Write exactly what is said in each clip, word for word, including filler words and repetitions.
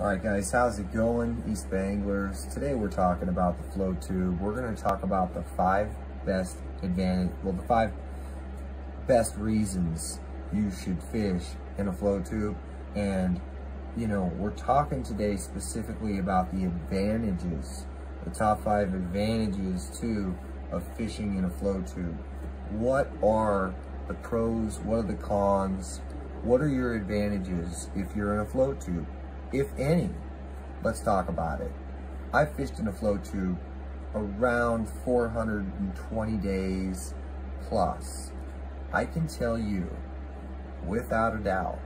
Alright guys, how's it going? East Bay Anglers. Today we're talking about the flow tube. We're going to talk about the five best advantage, well the five best reasons you should fish in a flow tube. And you know, we're talking today specifically about the advantages, the top five advantages too of fishing in a flow tube. What are the pros? What are the cons? What are your advantages if you're in a flow tube? If any, let's talk about it. I fished in a flow tube around four hundred twenty days plus. I can tell you without a doubt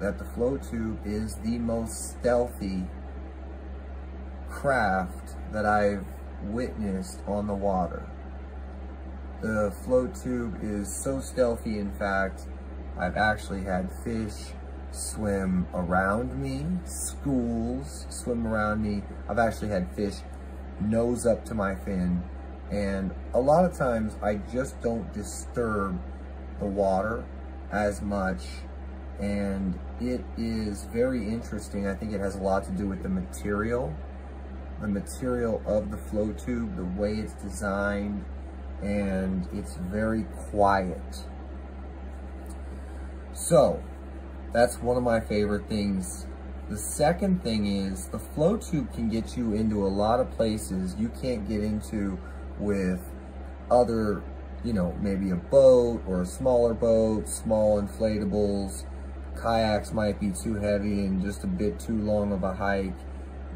that the flow tube is the most stealthy craft that I've witnessed on the water. The flow tube is so stealthy, in fact, I've actually had fish swim around me, schools swim around me. I've actually had fish nose up to my fin, and a lot of times I just don't disturb the water as much, and it is very interesting. I think it has a lot to do with the material, the material of the flow tube, the way it's designed, and it's very quiet. So that's one of my favorite things. The second thing is the flow tube can get you into a lot of places you can't get into with other, you know, maybe a boat or a smaller boat, small inflatables. Kayaks might be too heavy and just a bit too long of a hike.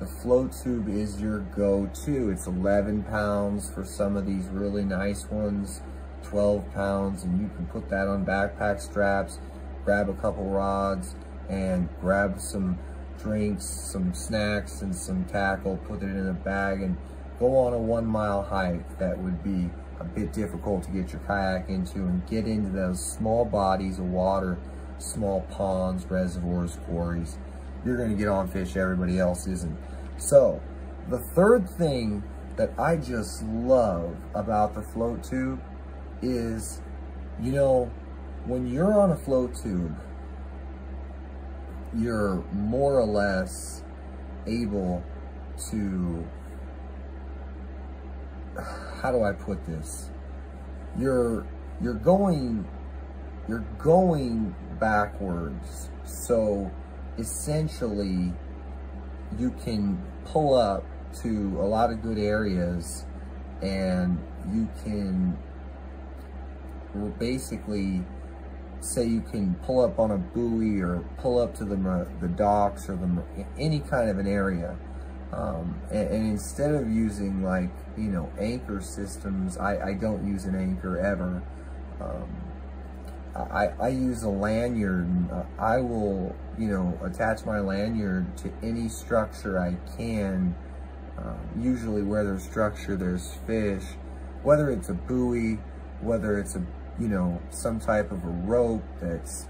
The flow tube is your go-to. It's eleven pounds for some of these really nice ones, twelve pounds, and you can put that on backpack straps, grab a couple rods, and grab some drinks, some snacks, and some tackle, put it in a bag, and go on a one mile hike that would be a bit difficult to get your kayak into, and get into those small bodies of water, small ponds, reservoirs, quarries. You're gonna get on fish everybody else isn't. So the third thing that I just love about the flow tube is, you know, when you're on a flow tube, you're more or less able to, how do I put this? You're, you're going, you're going backwards. So essentially you can pull up to a lot of good areas, and you can basically say you can pull up on a buoy or pull up to the, the docks or the, any kind of an area. Um, and, and instead of using, like, you know, anchor systems, I, I don't use an anchor ever. Um, I, I use a lanyard. And I will, you know, attach my lanyard to any structure I can. Um, usually where there's structure, there's fish, whether it's a buoy, whether it's a, you know, some type of a rope that's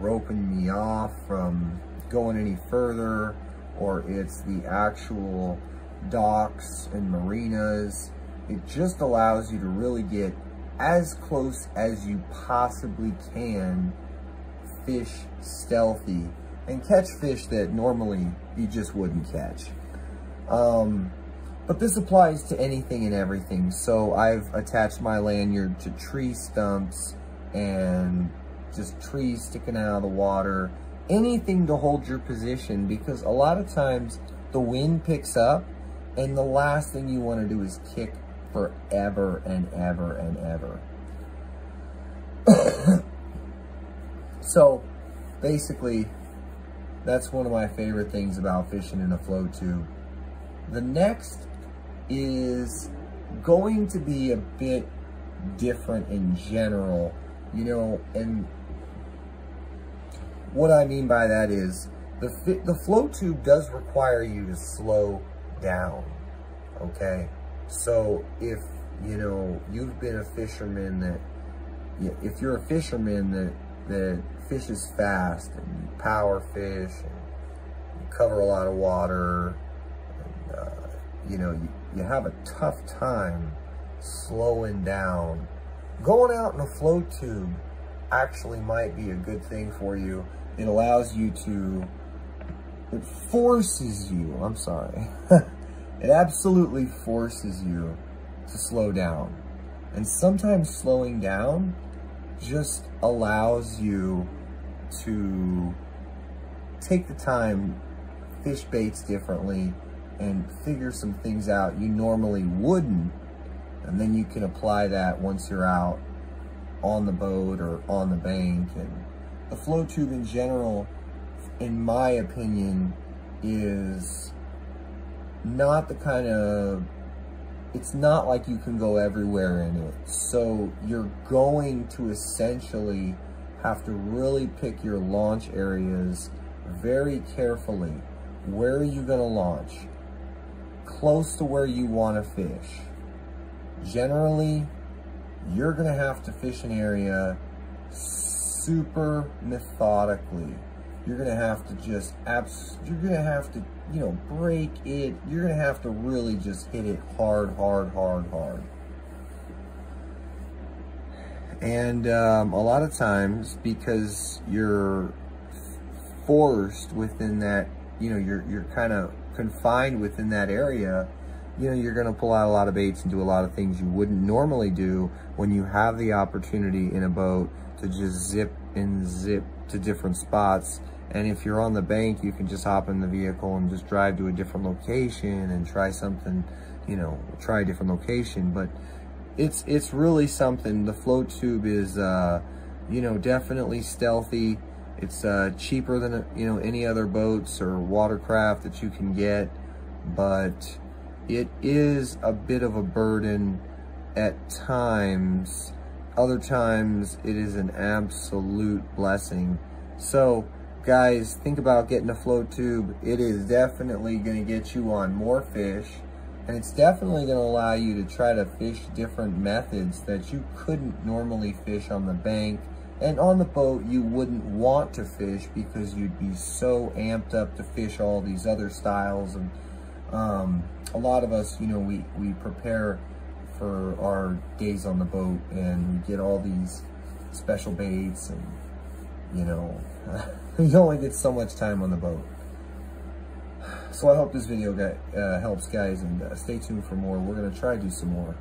roping me off from going any further, or it's the actual docks and marinas. It just allows you to really get as close as you possibly can, fish stealthy, and catch fish that normally you just wouldn't catch. Um, But this applies to anything and everything. So I've attached my lanyard to tree stumps and just trees sticking out of the water. Anything to hold your position, because a lot of times the wind picks up and the last thing you want to do is kick forever and ever and ever. So basically, that's one of my favorite things about fishing in a flow tube. The next is going to be a bit different in general, you know, and what I mean by that is the fi the flow tube does require you to slow down, okay? So if, you know, you've been a fisherman that, if you're a fisherman that, that fishes fast and you power fish and you cover a lot of water, Uh, you know, you, you have a tough time slowing down. Going out in a flow tube actually might be a good thing for you. It allows you to it forces you, I'm sorry, it absolutely forces you to slow down. And sometimes slowing down just allows you to take the time, fish baits differently, and figure some things out you normally wouldn't, and then you can apply that once you're out on the boat or on the bank. And the flow tube in general, in my opinion, is not the kind of, it's not like you can go everywhere in it. So you're going to essentially have to really pick your launch areas very carefully. Where are you going to launch? Close to where you want to fish. Generally, you're going to have to fish an area super methodically. You're going to have to just, abs you're going to have to, you know, break it. You're going to have to really just hit it hard, hard, hard, hard. And um, a lot of times, because you're forced within that, you know, you're, you're kind of confined within that area, you know, you're going to pull out a lot of baits and do a lot of things you wouldn't normally do when you have the opportunity in a boat to just zip and zip to different spots. And if you're on the bank, you can just hop in the vehicle and just drive to a different location and try something, you know, try a different location. But it's it's really something. The flow tube is, uh, you know, definitely stealthy. It's uh, cheaper than, you know, any other boats or watercraft that you can get. But it is a bit of a burden at times. Other times, it is an absolute blessing. So, guys, think about getting a flow tube. It is definitely going to get you on more fish, and it's definitely going to allow you to try to fish different methods that you couldn't normally fish on the bank, and on the boat you wouldn't want to fish because you'd be so amped up to fish all these other styles. And um, a lot of us, you know, we, we prepare for our days on the boat and we get all these special baits, and you know, you only get so much time on the boat. So I hope this video got, uh, helps, guys, and uh, stay tuned for more. We're going to try to do some more.